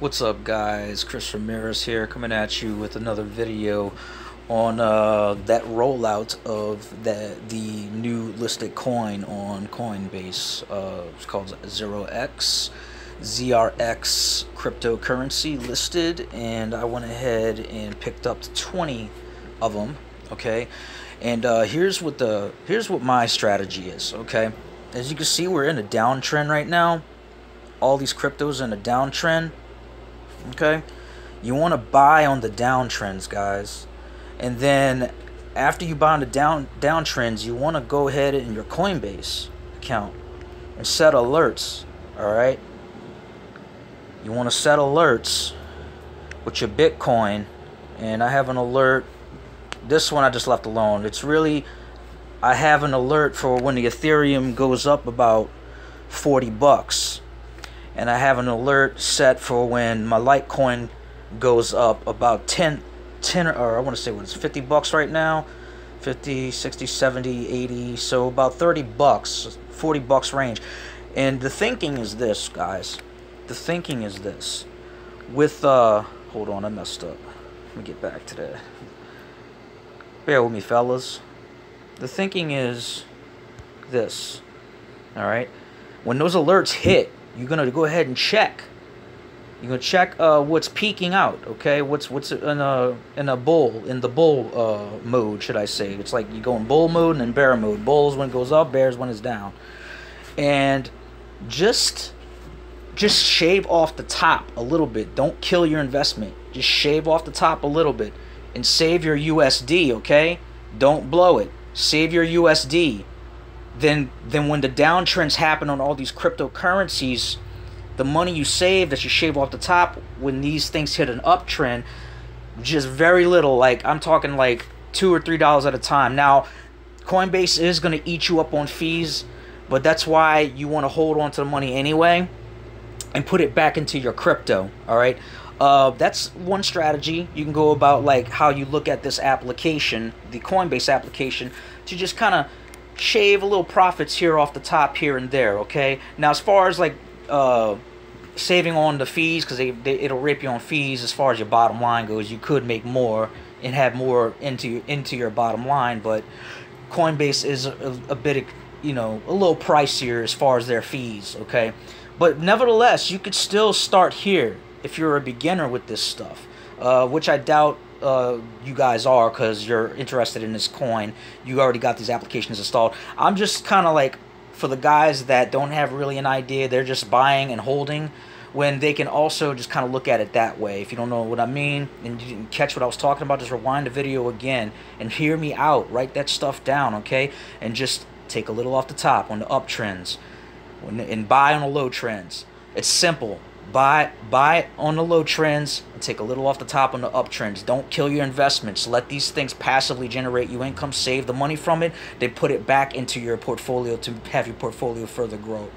What's up, guys? Chris Ramirez here, coming at you with another video on that rollout of the new listed coin on Coinbase. It's called 0x, ZRX cryptocurrency listed, and I went ahead and picked up 20 of them. Okay, and here's what my strategy is. Okay, as you can see, we're in a downtrend right now. All these cryptos in a downtrend. Okay, you want to buy on the downtrends, guys, and then after you buy on the downtrends, you want to go ahead in your Coinbase account and set alerts. All right, you want to set alerts with your Bitcoin, and I have an alert. This one I just left alone. It's really, I have an alert for when the Ethereum goes up about 40 bucks. And I have an alert set for when my Litecoin goes up about 10 or I want to say what it's 50 bucks right now, 50, 60, 70, 80, so about 30 bucks, 40 bucks range. And the thinking is this, guys. The thinking is this. With hold on, I messed up. Let me get back to that. Bear with me, fellas. The thinking is this. All right. When those alerts hit, you're gonna go ahead and check. You're gonna check what's peeking out, okay? What's in the bull mode, should I say? It's like you go in bull mode and then bear mode. Bulls when it goes up, bears when it's down, and just shave off the top a little bit. Don't kill your investment. Just shave off the top a little bit and save your USD, okay? Don't blow it. Save your USD. Then when the downtrends happen on all these cryptocurrencies, the money you save that you shave off the top, when these things hit an uptrend, just very little. Like, I'm talking like $2 or $3 at a time. Now, Coinbase is going to eat you up on fees, but that's why you want to hold on to the money anyway and put it back into your crypto. All right, that's one strategy you can go about, like how you look at this application, the Coinbase application, to just kind of shave a little profits here off the top, here and there. Okay, now as far as like saving on the fees, because it'll rip you on fees as far as your bottom line goes. You could make more and have more into your bottom line, but Coinbase is a bit of, you know, a little pricier as far as their fees. Okay, but nevertheless, you could still start here if you're a beginner with this stuff, which I doubt you guys are, because you're interested in this coin. You already got these applications installed. I'm just kind of like, for the guys that don't have really an idea, they're just buying and holding, when they can also just kind of look at it that way. If you don't know what I mean and you didn't catch what I was talking about, just rewind the video again and hear me out. Write that stuff down, okay? And just take a little off the top on the uptrends and buy on the low trends. It's simple. Buy on the low trends and take a little off the top on the uptrends. Don't kill your investments. Let these things passively generate you income. Save the money from it. They put it back into your portfolio to have your portfolio further grow.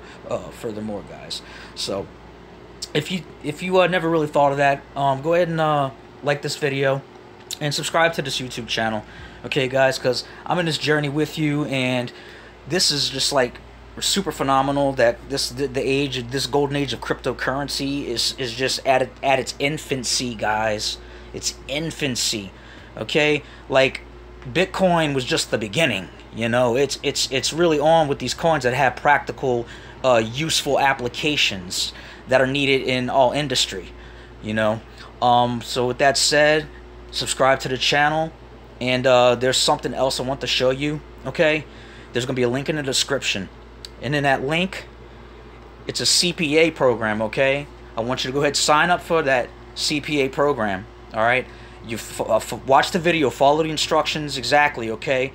Furthermore, guys. So, if you never really thought of that, go ahead and like this video and subscribe to this YouTube channel. Okay, guys, because I'm in this journey with you, and this is just like, we're super phenomenal that the age, this golden age of cryptocurrency is just at its infancy, guys. It's infancy, okay? Like, Bitcoin was just the beginning, you know. It's really on with these coins that have practical, useful applications that are needed in all industry, you know. So with that said, subscribe to the channel, and there's something else I want to show you. Okay, there's gonna be a link in the description. And in that link, it's a CPA program, okay? I want you to go ahead and sign up for that CPA program, all right? You watch the video, follow the instructions exactly, okay?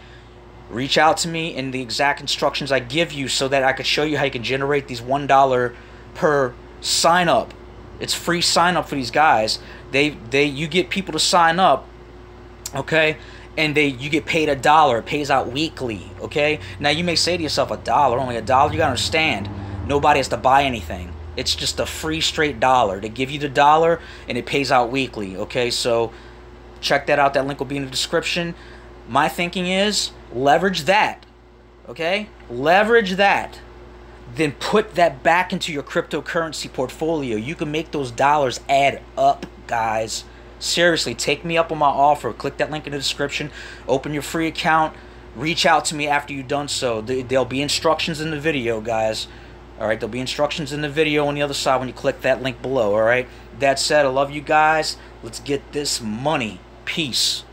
Reach out to me in the exact instructions I give you so that I could show you how you can generate these $1 per sign up. It's free sign up for these guys. You get people to sign up, okay? And you get paid $1. It pays out weekly, okay? Now, you may say to yourself, $1, only $1? You gotta understand, nobody has to buy anything. It's just a free straight $1. They give you the $1, and it pays out weekly, okay? So check that out. That link will be in the description. My thinking is, leverage that, okay? Leverage that. then put that back into your cryptocurrency portfolio. You can make those dollars add up, guys. Seriously, take me up on my offer. Click that link in the description. Open your free account. Reach out to me after you've done so. There'll be instructions in the video, guys. All right, there'll be instructions in the video on the other side when you click that link below, all right? That said, I love you guys. Let's get this money. Peace.